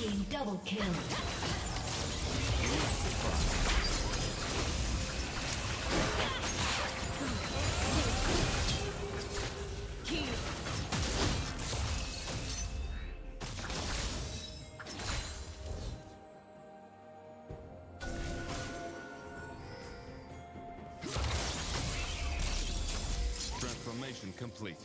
team double kill. Transformation complete.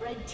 Red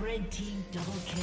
Red team double kill.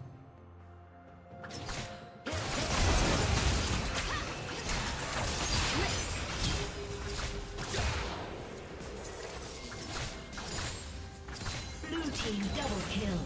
Blue team double kill.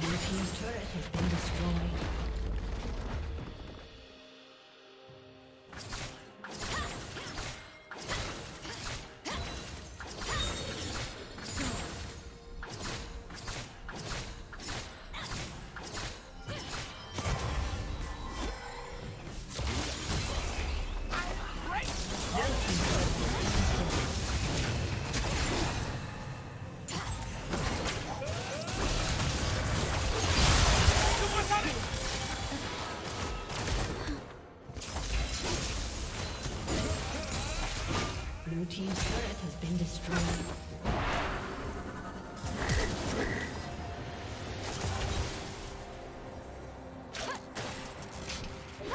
Blue team's turret has been destroyed. Team's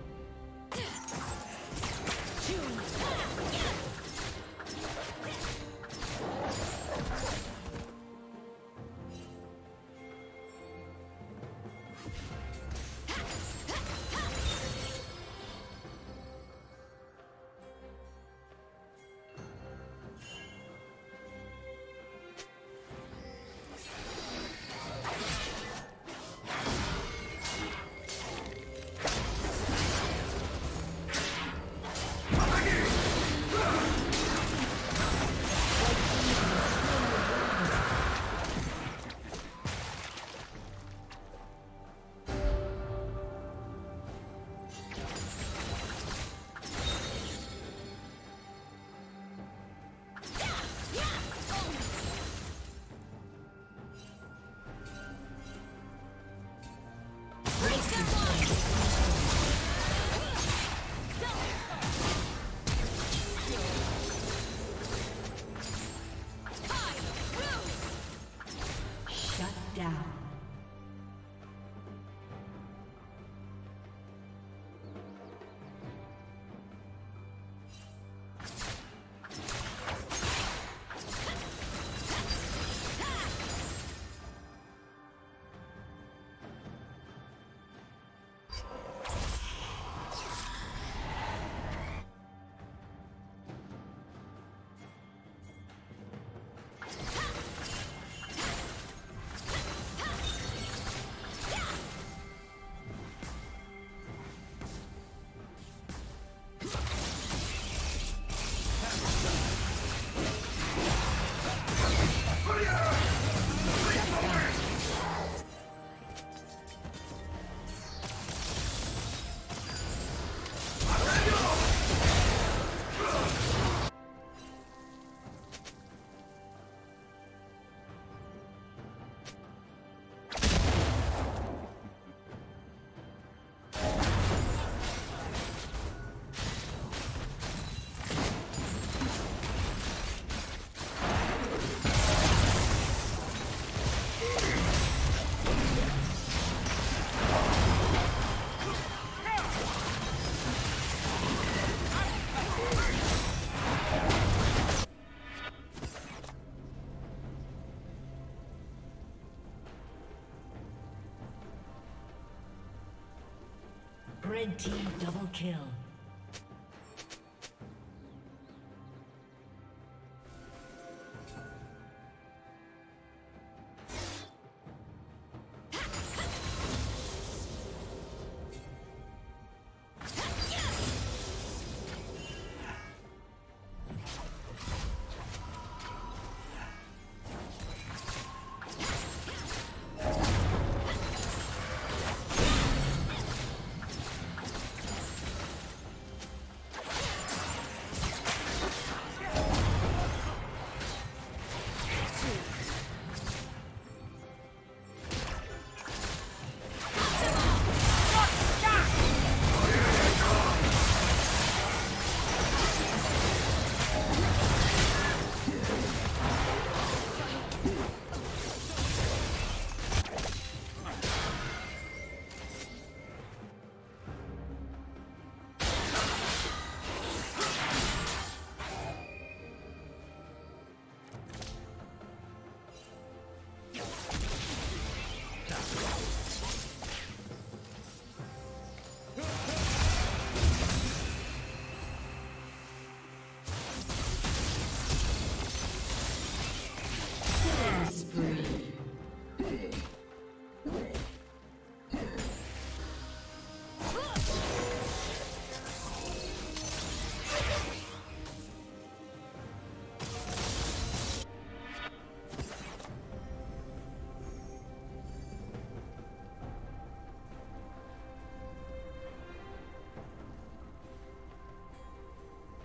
Red team double kill.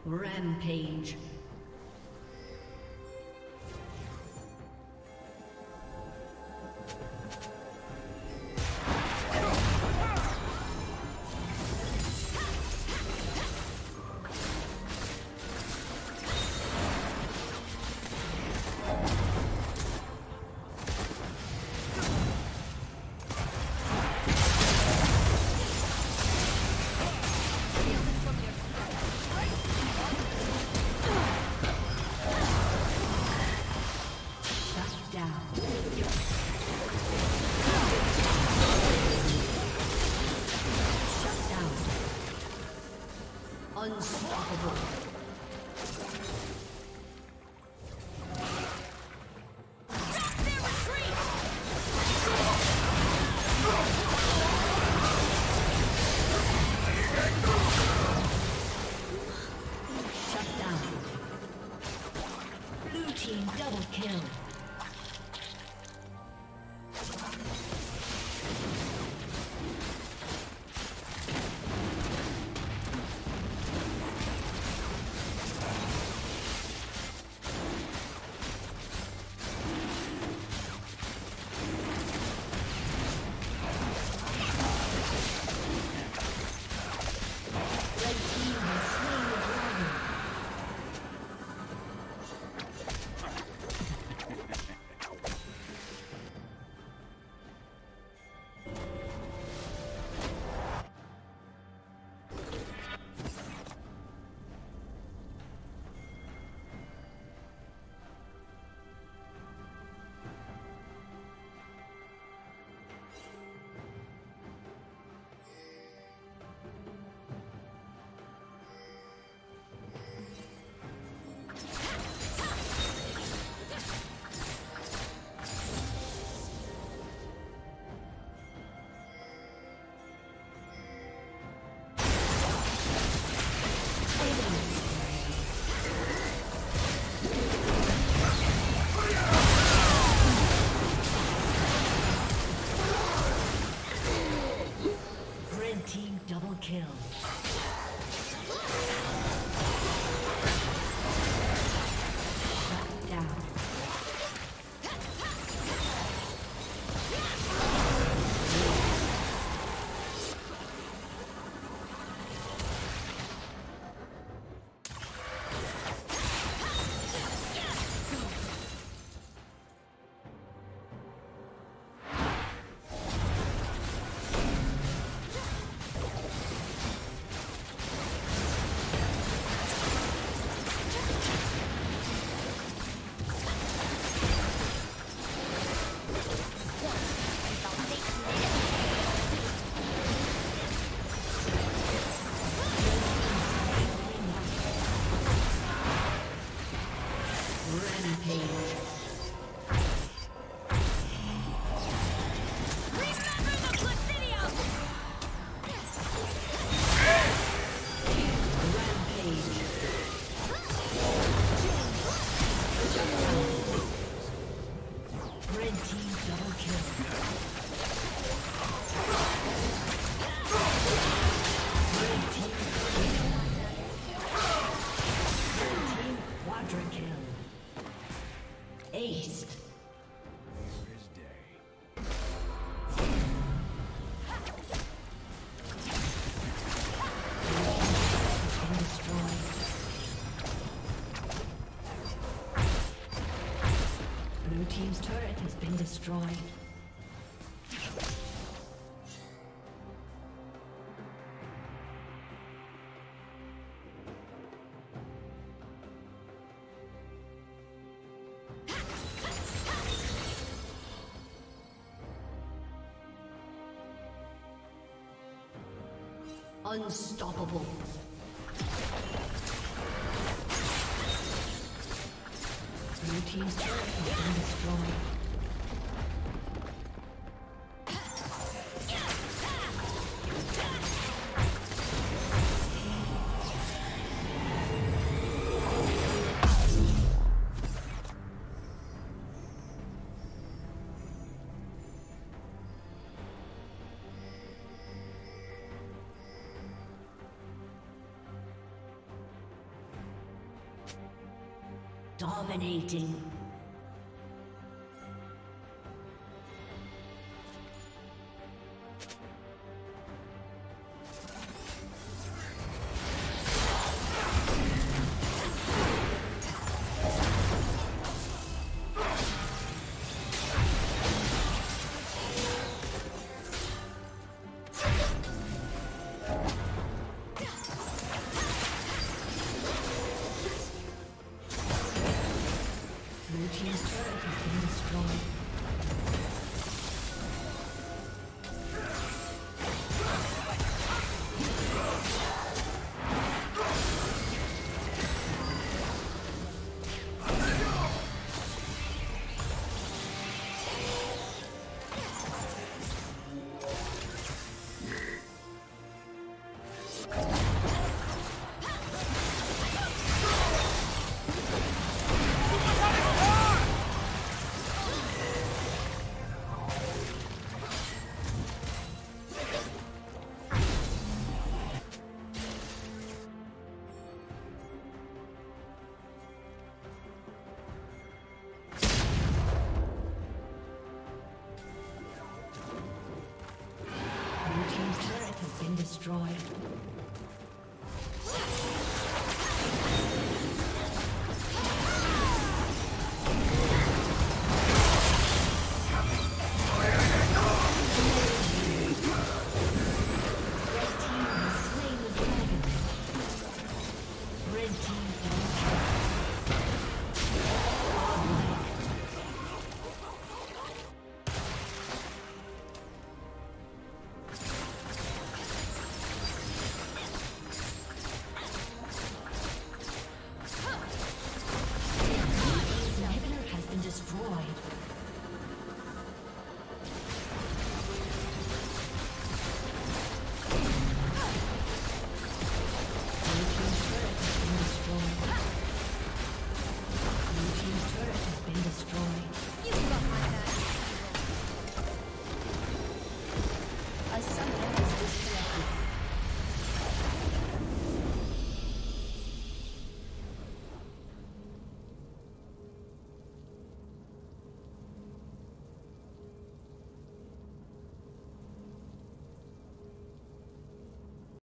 Rampage. destroyed. Unstoppable. Blue team's turret has been destroyed. Dominating. Destroyed.